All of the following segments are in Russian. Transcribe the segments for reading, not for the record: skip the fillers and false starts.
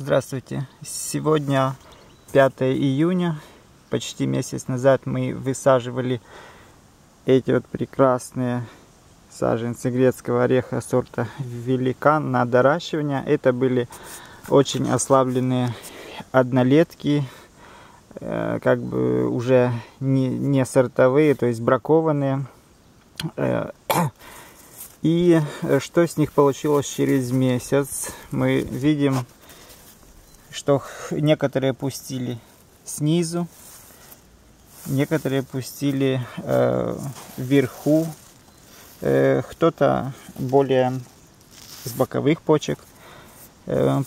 Здравствуйте! Сегодня 5 июня, почти месяц назад мы высаживали эти вот прекрасные саженцы грецкого ореха сорта Великан на доращивание. Это были очень ослабленные однолетки, как бы уже не сортовые, то есть бракованные. И что с них получилось через месяц, мы видим, что некоторые пустили снизу, некоторые пустили вверху, кто-то более с боковых почек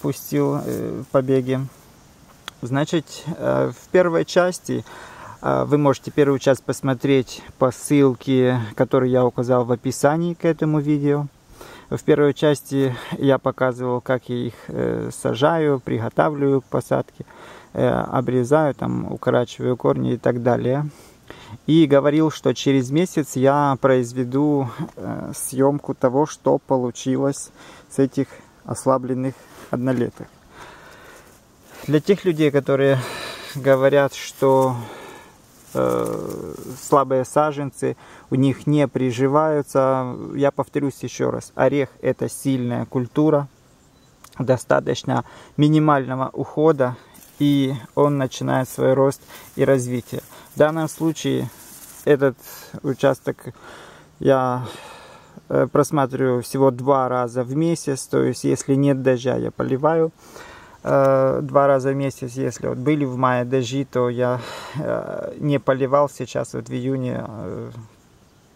пустил побеги. Значит, в первой части вы можете первую часть посмотреть по ссылке, которую я указал в описании к этому видео. В первой части я показывал, как я их сажаю, приготавливаю к посадке, обрезаю, там, укорачиваю корни и так далее. И говорил, что через месяц я произведу съемку того, что получилось с этих ослабленных однолеток. Для тех людей, которые говорят, что слабые саженцы у них не приживаются, я повторюсь еще раз: орех — это сильная культура, достаточно минимального ухода, и он начинает свой рост и развитие. В данном случае этот участок я просматриваю всего 2 раза в месяц, то есть если нет дождя, я поливаю 2 раза в месяц. Если вот были в мае дожди, то я не поливал. Сейчас вот в июне,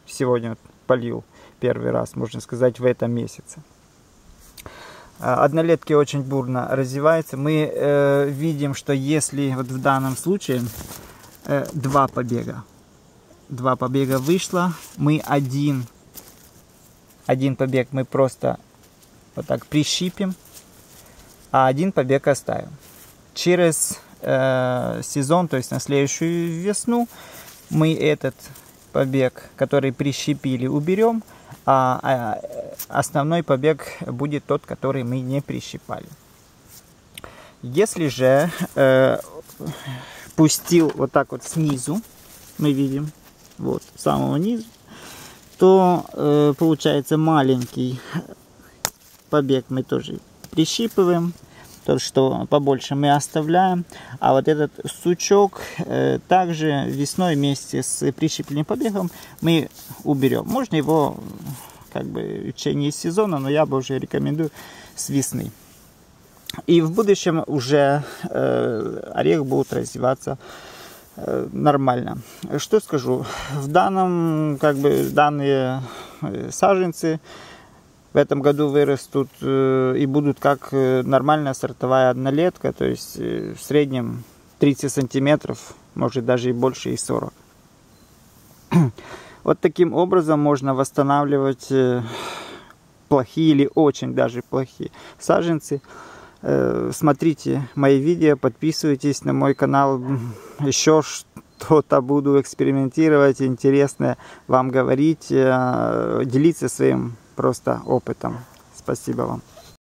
сегодня полил первый раз, можно сказать, в этом месяце. Однолетки очень бурно развиваются. Мы видим, что если вот в данном случае 2 побега вышло, мы один побег мы просто вот так прищипим, а 1 побег оставим. Через сезон, то есть на следующую весну, мы этот побег, который прищепили, уберем, а основной побег будет тот, который мы не прищипали. Если же пустил вот так вот снизу, мы видим, вот с самого низу, то получается маленький побег мы тоже прищипываем. То, что побольше, мы оставляем. А вот этот сучок также весной вместе с прищепленным побегом мы уберем. Можно его как бы в течение сезона, но я бы уже рекомендую с весны. И в будущем уже орех будет развиваться нормально. Что скажу, данные саженцы в этом году вырастут и будут как нормальная сортовая однолетка, то есть в среднем 30 сантиметров, может даже и больше, и 40. Вот таким образом можно восстанавливать плохие или очень даже плохие саженцы. Смотрите мои видео, подписывайтесь на мой канал, еще что-то буду экспериментировать, интересное вам говорить, делиться своим просто опытом. Спасибо вам.